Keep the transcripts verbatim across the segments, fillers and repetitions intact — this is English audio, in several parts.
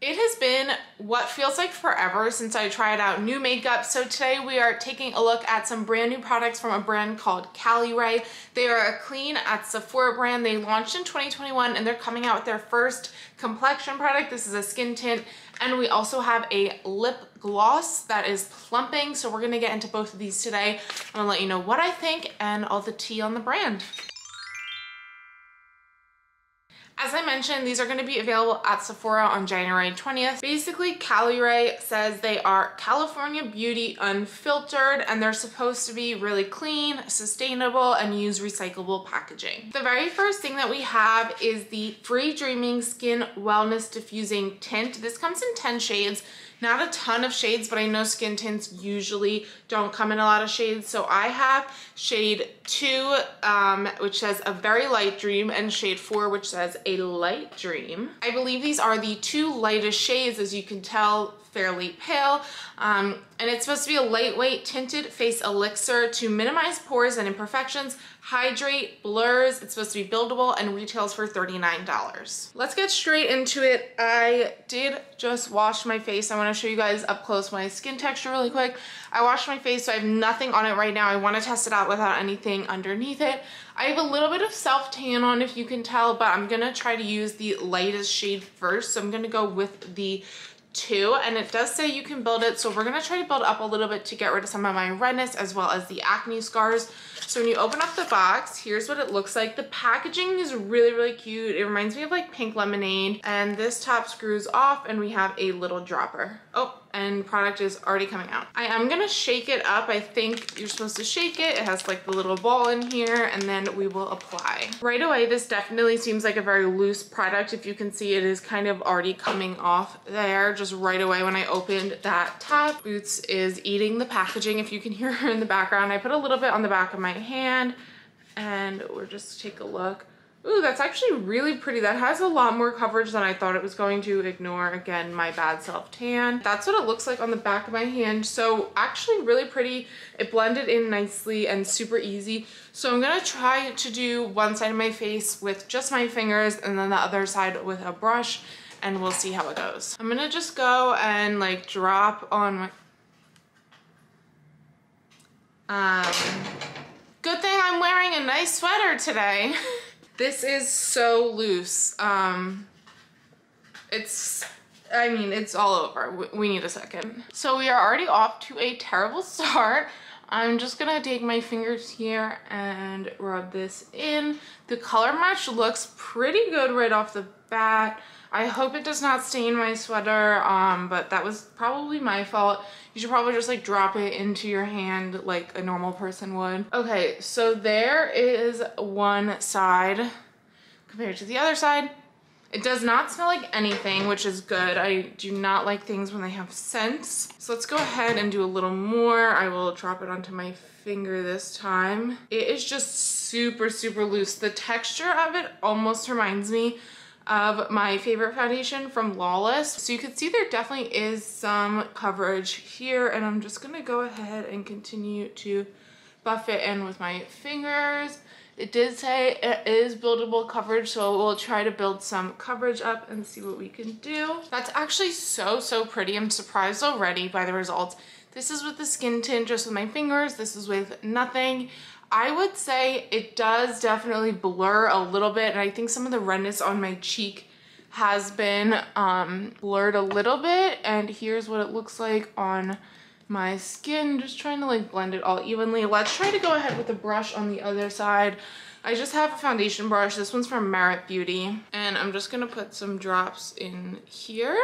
It has been what feels like forever since I tried out new makeup, so today we are taking a look at some brand new products from a brand called Caliray. They are a clean at Sephora brand. They launched in twenty twenty-one and they're coming out with their first complexion product. This is a skin tint, and we also have a lip gloss that is plumping, so we're going to get into both of these today. I'm going to let you know what I think and all the tea on the brand. As I mentioned, these are going to be available at Sephora on January twentieth. Basically, Caliray says they are California beauty unfiltered, and they're supposed to be really clean, sustainable, and use recyclable packaging. The very first thing that we have is the Freedreaming Skin Wellness Diffusing Tint. This comes in ten shades. Not a ton of shades, but I know skin tints usually don't come in a lot of shades. So I have shade two, um, which says a very light dream, and shade four, which says a light dream. I believe these are the two lightest shades, as you can tell, fairly pale. Um, and it's supposed to be a lightweight tinted face elixir to minimize pores and imperfections, hydrate, blurs. It's supposed to be buildable and retails for thirty-nine dollars. Let's get straight into it. I did just wash my face. I want to show you guys up close my skin texture really quick. I washed my face, so I have nothing on it right now. I want to test it out without anything underneath it. I have a little bit of self-tan on, if you can tell, but I'm going to try to use the lightest shade first. So I'm going to go with the two, and it does say you can build it, so we're going to try to build up a little bit to get rid of some of my redness as well as the acne scars. So when you open up the box, here's what it looks like. The packaging is really, really cute. It reminds me of like pink lemonade, and this top screws off and we have a little dropper. Oh, and product is already coming out. I am going to shake it up. I think you're supposed to shake it. It has like the little ball in here, and then we will apply. Right away, this definitely seems like a very loose product. If you can see, it is kind of already coming off there just right away when I opened that top. Boots is eating the packaging, if you can hear her in the background. I put a little bit on the back of my hand, and we'll just take a look. Ooh, that's actually really pretty. That has a lot more coverage than I thought it was going to. Ignore, again, my bad self-tan. That's what it looks like on the back of my hand. So actually really pretty. It blended in nicely and super easy. So I'm gonna try to do one side of my face with just my fingers and then the other side with a brush, and we'll see how it goes. I'm gonna just go and like drop on my... Um, good thing I'm wearing a nice sweater today. This is so loose. Um, it's, I mean, it's all over. We need a second. So we are already off to a terrible start. I'm just gonna take my fingers here and rub this in. The color match looks pretty good right off the bat. I hope it does not stain my sweater, um, but that was probably my fault. You should probably just like drop it into your hand like a normal person would. Okay, so there is one side compared to the other side. It does not smell like anything, which is good. I do not like things when they have scents. So let's go ahead and do a little more. I will drop it onto my finger this time. It is just super, super loose. The texture of it almost reminds me of my favorite foundation from Lawless. So you can see there definitely is some coverage here, and I'm just gonna go ahead and continue to buff it in with my fingers. It did say it is buildable coverage, so we'll try to build some coverage up and see what we can do. That's actually so, so pretty. I'm surprised already by the results. This is with the skin tint, just with my fingers. This is with nothing. I would say it does definitely blur a little bit, and I think some of the redness on my cheek has been um, blurred a little bit, and here's what it looks like on my skin. Just trying to like blend it all evenly. Let's try to go ahead with a brush on the other side. I just have a foundation brush. This one's from Merit Beauty, and I'm just gonna put some drops in here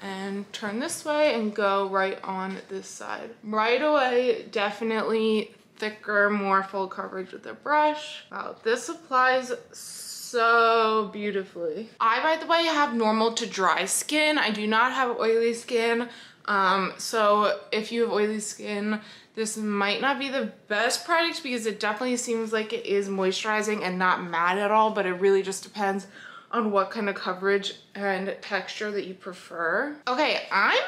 and turn this way and go right on this side. Right away, definitely thicker, more full coverage with a brush. Wow, this applies so beautifully. I, by the way, have normal to dry skin. I do not have oily skin. Um, so if you have oily skin, this might not be the best product because it definitely seems like it is moisturizing and not matte at all, but it really just depends on what kind of coverage and texture that you prefer. Okay, I'm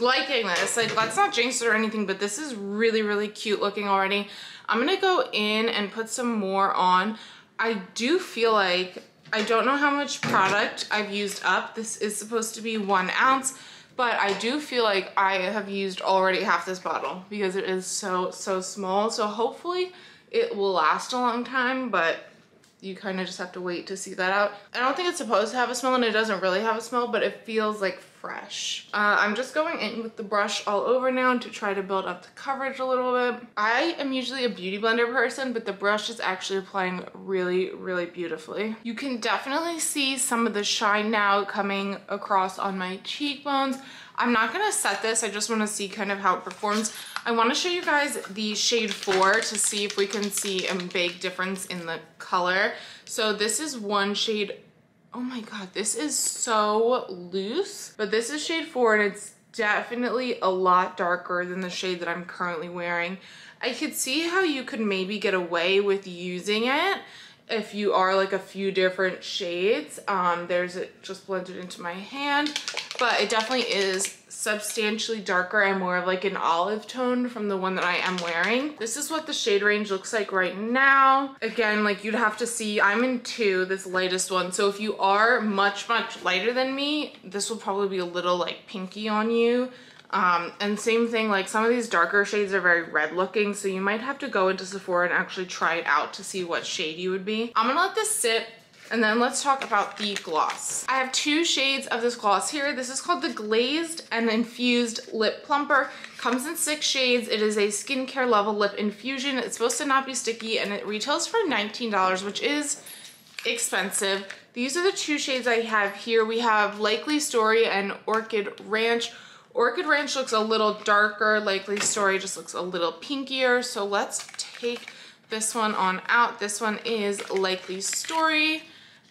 liking this. Like, let's not jinx it or anything, but this is really, really cute looking already. I'm gonna go in and put some more on. I do feel like I don't know how much product I've used up. This is supposed to be one ounce, but I do feel like I have used already half this bottle because it is so, so small. So hopefully it will last a long time, but you kind of just have to wait to see that out. I don't think it's supposed to have a smell, and it doesn't really have a smell, but it feels like fresh. Uh, I'm just going in with the brush all over now to try to build up the coverage a little bit. I am usually a beauty blender person, but the brush is actually applying really, really beautifully. You can definitely see some of the shine now coming across on my cheekbones. I'm not gonna set this, I just wanna see kind of how it performs. I wanna show you guys the shade four to see if we can see a big difference in the color. So this is one shade, oh my God, this is so loose, but this is shade four and it's definitely a lot darker than the shade that I'm currently wearing. I could see how you could maybe get away with using it if you are like a few different shades. Um, there's it just blended into my hand, but it definitely is substantially darker and more of like an olive tone from the one that I am wearing. This is what the shade range looks like right now. Again, like you'd have to see, I'm in two, this lightest one. So if you are much, much lighter than me, this will probably be a little like pinky on you. Um, and same thing, like some of these darker shades are very red looking, so you might have to go into Sephora and actually try it out to see what shade you would be. I'm gonna let this sit and then let's talk about the gloss. I have two shades of this gloss here. This is called the Glazed and Infused Lip Plumper. Comes in six shades. It is a skincare level lip infusion. It's supposed to not be sticky and it retails for nineteen dollars, which is expensive. These are the two shades I have here. We have Likely Story and Orchid Ranch. Orchid Ranch looks a little darker, Likely Story just looks a little pinkier. So let's take this one on out. This one is Likely Story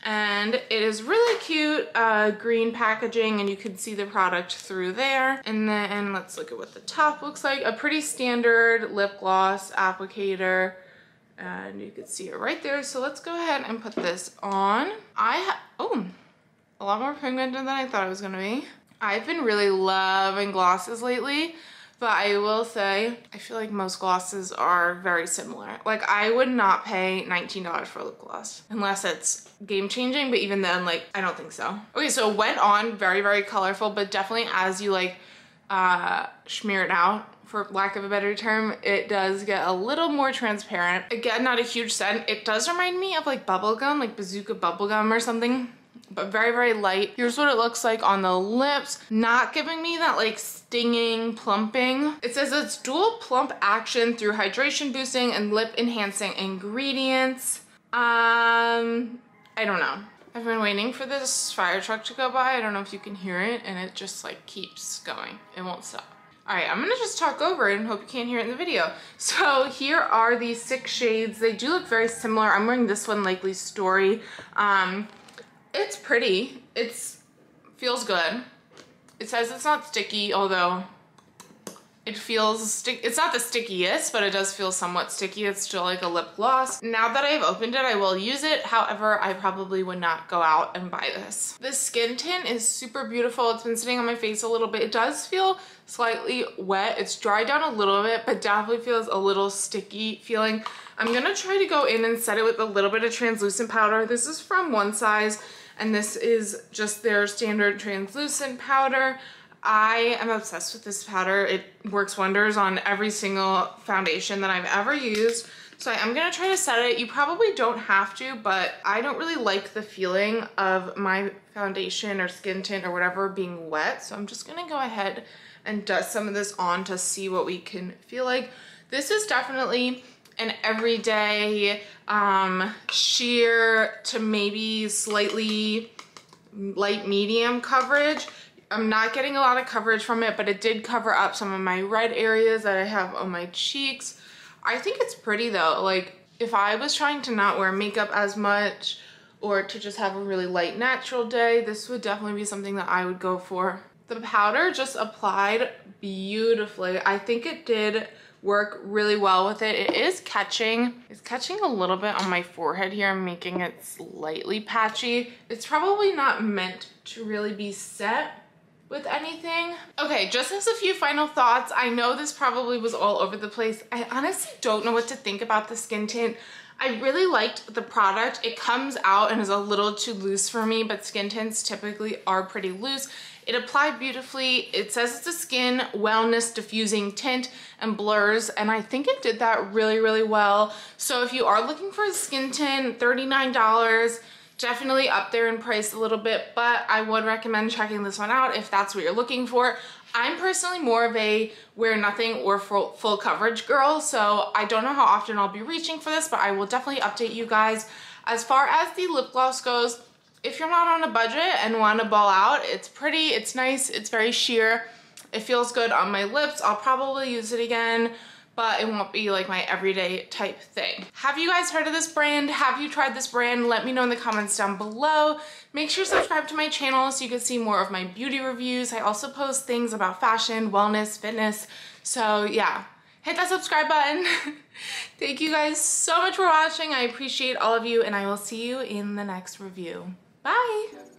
and it is really cute, uh, green packaging, and you can see the product through there. And then let's look at what the top looks like. A pretty standard lip gloss applicator, and you can see it right there. So let's go ahead and put this on. I have, oh, a lot more pigmented than I thought it was gonna be. I've been really loving glosses lately, but I will say, I feel like most glosses are very similar. Like I would not pay nineteen dollars for a lip gloss unless it's game changing, but even then, like, I don't think so. Okay, so it went on very, very colorful, but definitely as you like uh, smear it out, for lack of a better term, it does get a little more transparent. Again, not a huge scent. It does remind me of like bubblegum, like Bazooka bubblegum or something, but very, very light. Here's what it looks like on the lips. Not giving me that like stinging plumping. It says it's dual plump action through hydration boosting and lip enhancing ingredients. Um, I don't know. I've been waiting for this fire truck to go by. I don't know if you can hear it, and it just like keeps going. It won't stop. All right, I'm gonna just talk over it and hope you can't hear it in the video. So here are the six shades. They do look very similar. I'm wearing this one, Likely Story. Um, It's pretty. It's feels good. It says it's not sticky, although it feels sticky. It's not the stickiest, but it does feel somewhat sticky. It's still like a lip gloss. Now that I've opened it, I will use it. However, I probably would not go out and buy this. This skin tint is super beautiful. It's been sitting on my face a little bit. It does feel slightly wet. It's dried down a little bit, but definitely feels a little sticky feeling. I'm gonna try to go in and set it with a little bit of translucent powder. This is from One Size, and this is just their standard translucent powder. I am obsessed with this powder. It works wonders on every single foundation that I've ever used. So I'm gonna try to set it. You probably don't have to, but I don't really like the feeling of my foundation or skin tint or whatever being wet. So I'm just gonna go ahead and dust some of this on to see what we can feel like. This is definitely an everyday um, sheer to maybe slightly light medium coverage. I'm not getting a lot of coverage from it, but it did cover up some of my red areas that I have on my cheeks. I think it's pretty though. Like if I was trying to not wear makeup as much or to just have a really light natural day, this would definitely be something that I would go for. The powder just applied beautifully. I think it did work really well with it. It is catching. It's catching a little bit on my forehead here, making it slightly patchy. It's probably not meant to really be set with anything. Okay, just as a few final thoughts. I know this probably was all over the place. I honestly don't know what to think about the skin tint. I really liked the product. It comes out and is a little too loose for me, but skin tints typically are pretty loose. It applied beautifully. It says it's a skin wellness diffusing tint and blurs, and I think it did that really, really well. So if you are looking for a skin tint, thirty-nine dollars, definitely up there in price a little bit, but I would recommend checking this one out if that's what you're looking for. I'm personally more of a wear nothing or full, full coverage girl, so I don't know how often I'll be reaching for this, but I will definitely update you guys. As far as the lip gloss goes, if you're not on a budget and want to ball out, it's pretty, it's nice, it's very sheer. It feels good on my lips. I'll probably use it again, but it won't be like my everyday type thing. Have you guys heard of this brand? Have you tried this brand? Let me know in the comments down below. Make sure to subscribe to my channel so you can see more of my beauty reviews. I also post things about fashion, wellness, fitness. So yeah, hit that subscribe button. Thank you guys so much for watching. I appreciate all of you, and I will see you in the next review. Bye.